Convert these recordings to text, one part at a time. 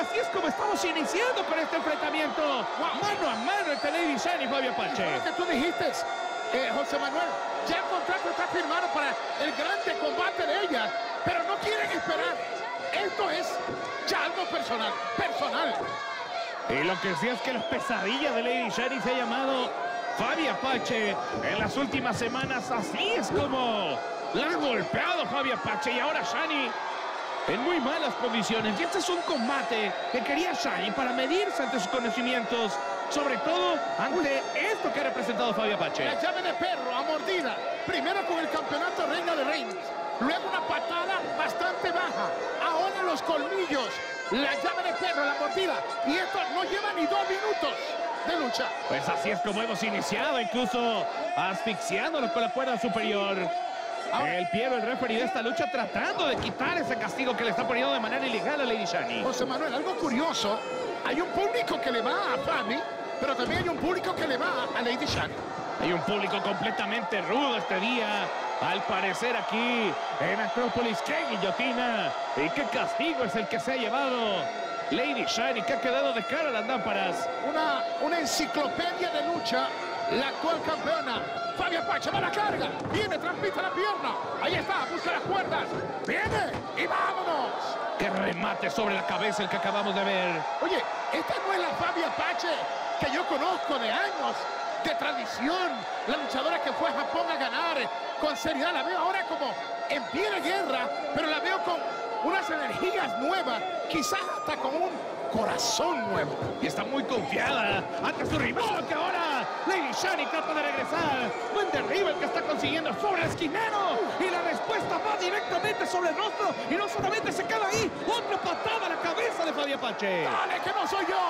así es como estamos iniciando para este enfrentamiento. Wow. Mano a mano entre Lady Shani y Faby Apache. Y que tú dijiste, José Manuel, ya el contrato está firmado para el grande combate de ellas, pero no quieren esperar. Esto es ya algo personal, Y lo que sí es que las pesadillas de Lady Shani se ha llamado Faby Apache. En las últimas semanas así es como la ha golpeado Faby Apache, y ahora Shani en muy malas condiciones. Y este es un combate que quería Shani para medirse ante sus conocimientos, sobre todo ante esto que ha representado Faby Apache. La llave de perro a mordida, primero con el campeonato Reina de Reinas, luego una patada bastante baja, ahora los colmillos, la llave de perro, la mordida, y esto no lleva ni 2 minutos de lucha. Pues así es como hemos iniciado, incluso asfixiándonos con la cuerda superior. Ahora, el Piero, el referee de esta lucha, tratando de quitar ese castigo que le está poniendo de manera ilegal a Lady Shani. José Manuel, algo curioso, hay un público que le va a Faby, pero también hay un público que le va a Lady Shani. Hay un público completamente rudo este día, al parecer aquí en Acrópolis. ¡Qué guillotina! ¡Y qué castigo es el que se ha llevado Lady Shani, que ha quedado de cara a las lámparas! Una enciclopedia de lucha, la actual campeona. Faby Apache va a la carga, viene, trampita la pierna, ahí está, busca las cuerdas, viene y vámonos. ¡Qué remate sobre la cabeza el que acabamos de ver! Oye, esta no es la Faby Apache que yo conozco de años, de tradición, la luchadora que fue a Japón a ganar con seriedad. La veo ahora como en pie de guerra, pero la veo con unas energías nuevas, quizás hasta con un corazón nuevo. Y está muy confiada ante su rival, que ahora Lady Shani trata de regresar. Buen derribo el que está consiguiendo sobre el esquinero, y la respuesta va directamente sobre el rostro, y no solamente se queda ahí, otra patada a la cabeza de Faby Apache. ¡Dale, que no soy yo!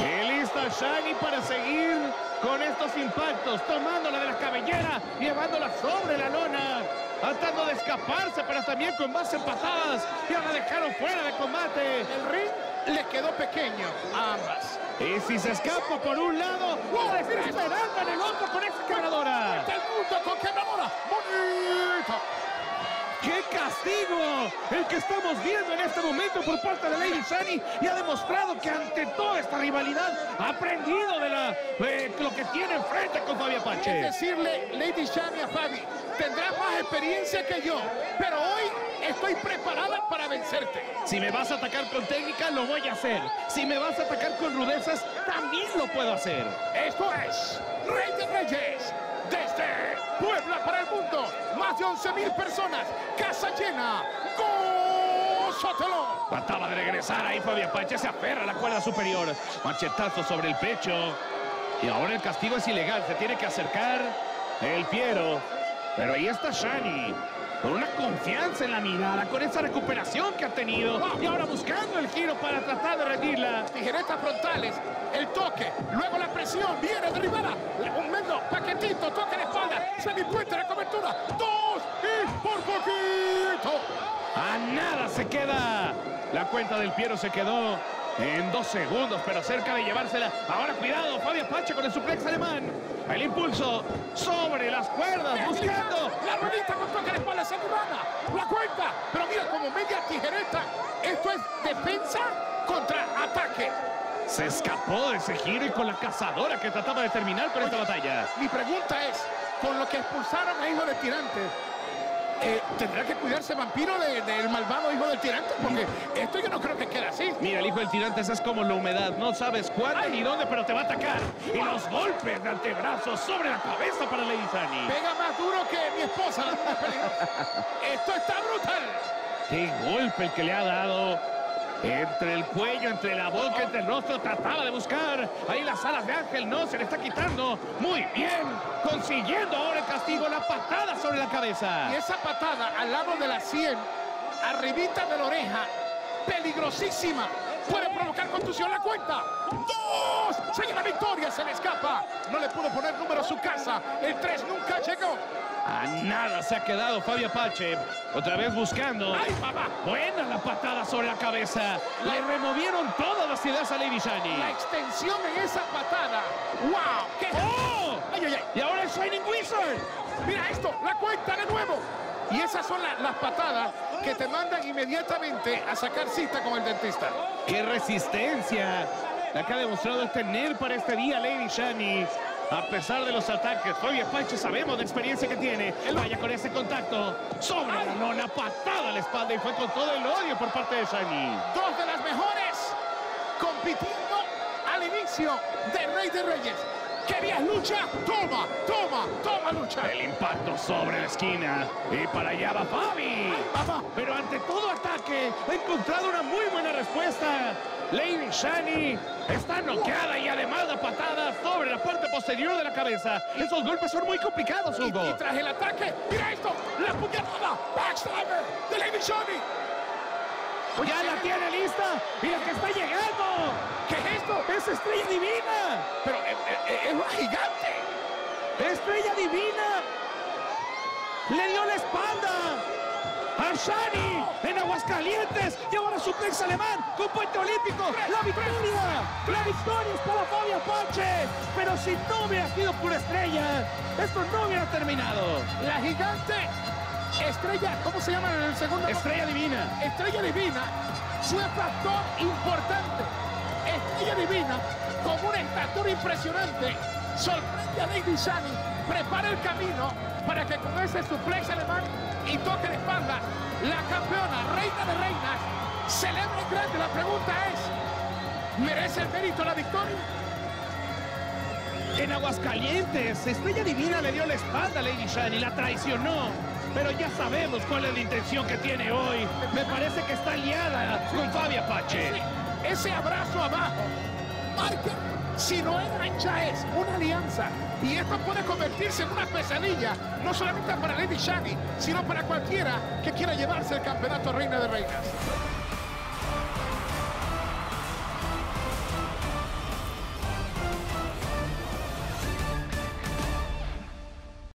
Y lista Shani para seguir con estos impactos, tomándola de la cabellera, llevándola sobre la lona, tratando de escaparse, pero también con más empatadas, y ahora dejaron fuera de combate. El ring le quedó pequeño a ambas. Y si se escapa por un lado, ¡oh, desesperando en el otro con esa quebradora! ¡El mundo con quebradora! ¡Bonito! ¡Qué castigo el que estamos viendo en este momento por parte de Lady Shani! Y ha demostrado que ante toda esta rivalidad ha aprendido de lo que tiene enfrente con Faby Apache. Es decirle, Lady Shani, a Faby, tendrás más experiencia que yo, pero hoy estoy preparada para vencerte. Si me vas a atacar con técnica, lo voy a hacer. Si me vas a atacar con rudezas, también lo puedo hacer. Esto es Rey de Reyes, desde Puebla para el mundo. Más de 11,000 personas, casa llena, ¡gózatelo! Trataba de regresar ahí Faby Apache, se aferra a la cuerda superior, machetazo sobre el pecho. Y ahora el castigo es ilegal, se tiene que acercar el Piero. Pero ahí está Shani, con una confianza en la mirada, con esa recuperación que ha tenido. Y ahora buscando el giro para tratar de rendirla. Tijeretas frontales, el toque, luego la presión, viene derribada. Un mendo, paquetito, toque la espalda, semipuente, la cobertura, 2 y por poquito. A nada se queda. La cuenta del Piero se quedó en 2 segundos, pero cerca de llevársela. Ahora cuidado, Faby Apache con el suplex alemán. El impulso sobre las cuerdas, buscando la ruedita con toque de espalda, se humana, la cuenta, pero mira como media tijereta. Esto es defensa contra ataque. Se escapó de ese giro y con la cazadora que trataba de terminar con esta batalla. Mi pregunta es, con lo que expulsaron a Hijo del Tirante, ¿tendrá que cuidarse Vampiro del malvado Hijo del Tirante? Porque esto yo no creo que quede así. Mira, el Hijo del Tirante es como la humedad. No sabes cuándo ni dónde, pero te va a atacar. Y los golpes de antebrazos sobre la cabeza para Lady Shani. Pega más duro que mi esposa. Esto está brutal. Qué golpe el que le ha dado. Entre el cuello, entre la boca, entre el rostro. Trataba de buscar ahí las alas de ángel. No, se le está quitando. Muy bien. Consiguiendo ahora el castigo. La patada sobre la cabeza. Y esa patada al lado de la sien, arribita de la oreja, peligrosísima. Puede provocar contusión la cuenta. ¡Dos! Sigue la victoria, se le escapa. No le pudo poner número a su casa. El 3 nunca llegó. A nada se ha quedado Faby Apache. Otra vez buscando. ¡Ay, mamá! Buena la patada sobre la cabeza. Le removieron todas las ideas a Lady Shani. La extensión en esa patada. ¡Wow! ¡Qué! ¡Oh! ¡Ay, ay, ay! Y ahora el Shining Wizard. Mira esto, la cuenta de nuevo. Y esas son las patadas que te mandan inmediatamente a sacar cita con el dentista. ¡Qué resistencia! La que ha demostrado es tener para este día Lady Shani. A pesar de los ataques, Faby Apache sabemos de experiencia que tiene. Él vaya con ese contacto. Sobre la lona, patada a la espalda y fue con todo el odio por parte de Shani. Dos de las mejores compitiendo al inicio de Rey de Reyes. ¿Querías lucha? Toma, toma, toma lucha. El impacto sobre la esquina. Y para allá va Faby. Pero ante todo ataque, ha encontrado una muy buena respuesta. Lady Shani está noqueada y además la patada sobre la parte posterior de la cabeza. Esos golpes son muy complicados, Hugo. Y tras el ataque, mira esto, la puñalada backstabber de Lady Shani. Oye, ya la tiene lista y la que está llegando. ¿Qué es esto? Es Estrella Divina. Pero es una gigante. Estrella Divina le dio la espalda a Shani en Aguascalientes y ahora suplex alemán con puente olímpico. La victoria es para Faby Apache, pero si no hubiera sido por Estrella, esto no hubiera terminado. La gigante Estrella, ¿cómo se llama en el segundo? Estrella Divina. Estrella Divina fue factor importante. Estrella Divina, con una estatura impresionante, sorprende a Lady Shani, prepara el camino para que con ese suplex alemán y toque de espalda, la campeona, Reina de Reinas, celebra en grande. La pregunta es, ¿merece el mérito la victoria? En Aguascalientes, Estrella Divina le dio la espalda a Lady Shani, la traicionó. Pero ya sabemos cuál es la intención que tiene hoy. Me parece que está aliada con Faby Apache. Ese abrazo abajo, marca, si no es, ya es una alianza. Y esto puede convertirse en una pesadilla, no solamente para Lady Shani, sino para cualquiera que quiera llevarse el campeonato Reina de Reinas.